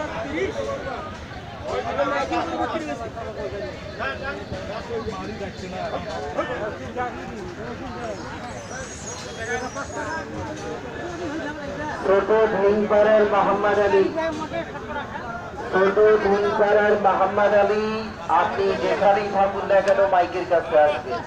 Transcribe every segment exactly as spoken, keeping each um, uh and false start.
Hing Paral Mahamad Ali, Hing Paral Mahamad Ali, আপনি যেখানেই থাকুন না কেন মাইকের কাছে আসবেন।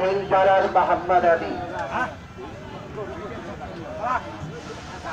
Hing Paral Mahamad Ali,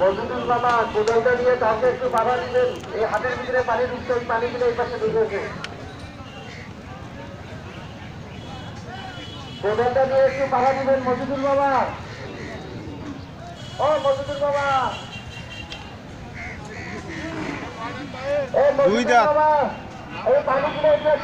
বজুদুল বাবা কোদালটা নিয়ে তাকে একটু বাধা দিলেন, এই হাতের ভিতরে পানি ঢুকছে, ওই পানিগুলো এই পাশে ঢুকেছে। কোদালটা নিয়ে একটু বাধা দিবেন মজুদুল বাবা। ও মজুদুল বাবা, দুই দাঁত।